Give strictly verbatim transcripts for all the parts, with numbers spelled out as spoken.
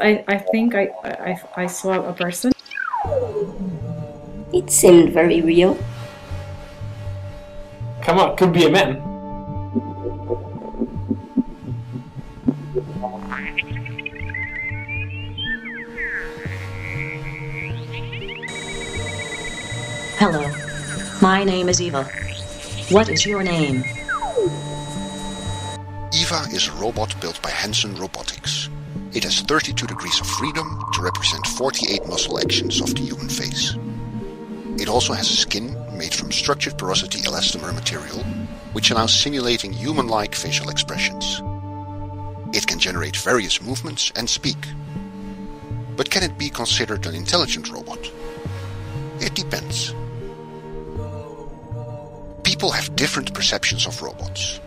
I, I think I, I, I saw a person. It seemed very real. Come on, could be a man. Hello. My name is Eva. What is your name? Eva is a robot built by Hanson Robotics. It has thirty-two degrees of freedom to represent forty-eight muscle actions of the human face. It also has a skin made from structured porosity elastomer material, which allows simulating human-like facial expressions. It can generate various movements and speak. But can it be considered an intelligent robot? It depends. People have different perceptions of robots.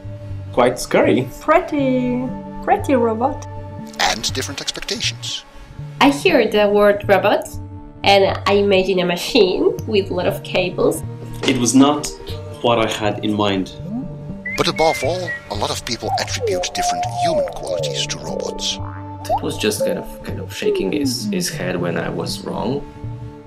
Quite scary. Pretty, pretty robot. And different expectations. I hear the word robot and I imagine a machine with a lot of cables. It was not what I had in mind. But above all, a lot of people attribute different human qualities to robots. It was just kind of kind of shaking his, his head when I was wrong.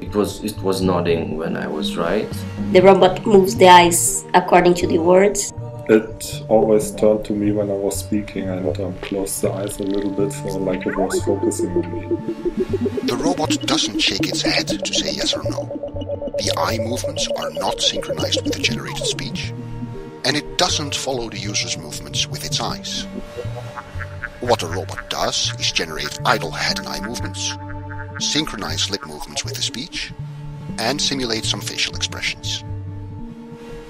It was it was nodding when I was right. The robot moves the eyes according to the words. It always turned to me when I was speaking and um, closed the eyes a little bit, so like it was focusing on me. The robot doesn't shake its head to say yes or no. The eye movements are not synchronized with the generated speech, and it doesn't follow the user's movements with its eyes. What a robot does is generate idle head and eye movements, synchronize lip movements with the speech, and simulate some facial expressions.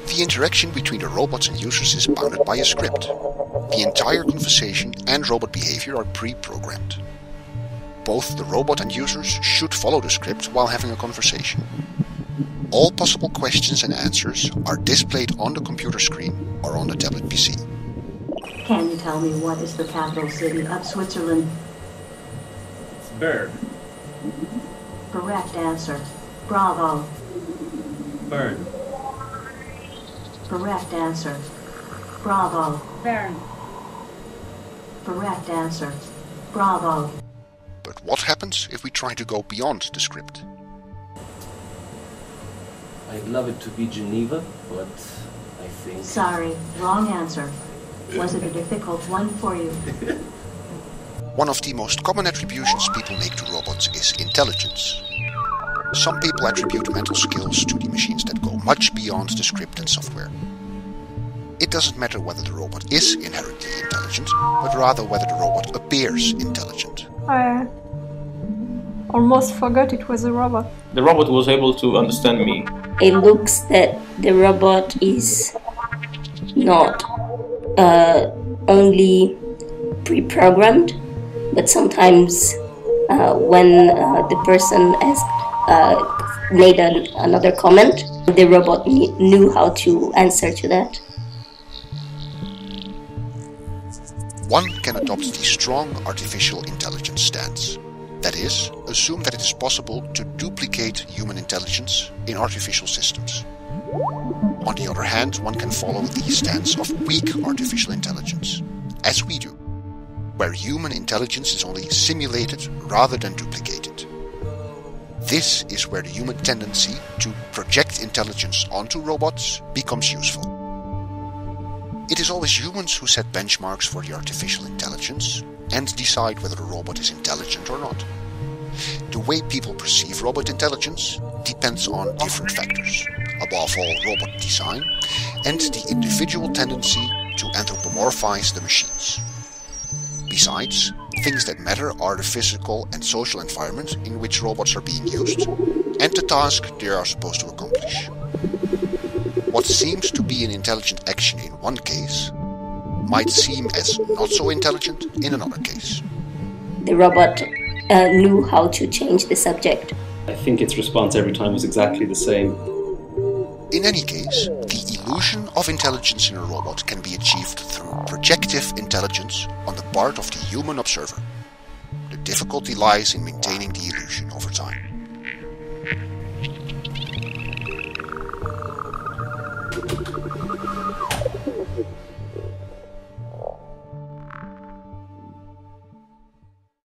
The interaction between the robots and users is bounded by a script. The entire conversation and robot behavior are pre-programmed. Both the robot and users should follow the script while having a conversation. All possible questions and answers are displayed on the computer screen or on the tablet P C. Can you tell me what is the capital city of Switzerland? Bern. Correct answer. Bravo. Bern. Correct answer. Bravo. Bern. Correct answer. Bravo. But what happens if we try to go beyond the script? I'd love it to be Geneva, but I think... Sorry, wrong answer. Was it a difficult one for you? One of the most common attributions people make to robots is intelligence. Some people attribute mental skills to the machines that go much beyond the script and software. It doesn't matter whether the robot is inherently intelligent, but rather whether the robot appears intelligent. I almost forgot it was a robot. The robot was able to understand me. It looks that the robot is not uh, only pre-programmed, but sometimes uh, when uh, the person asks, Uh, made an, another comment. The robot knew how to answer to that. One can adopt the strong artificial intelligence stance. That is, assume that it is possible to duplicate human intelligence in artificial systems. On the other hand, one can follow the stance of weak artificial intelligence, as we do, where human intelligence is only simulated rather than duplicated. This is where the human tendency to project intelligence onto robots becomes useful. It is always humans who set benchmarks for the artificial intelligence and decide whether a robot is intelligent or not. The way people perceive robot intelligence depends on different factors, above all robot design and the individual tendency to anthropomorphize the machines. Besides, things that matter are the physical and social environment in which robots are being used, and the task they are supposed to accomplish. What seems to be an intelligent action in one case, might seem as not so intelligent in another case. The robot uh, knew how to change the subject. I think its response every time was exactly the same. In any case, the illusion of intelligence in a robot can be achieved through projective intelligence on the part of the human observer. The difficulty lies in maintaining the illusion over time.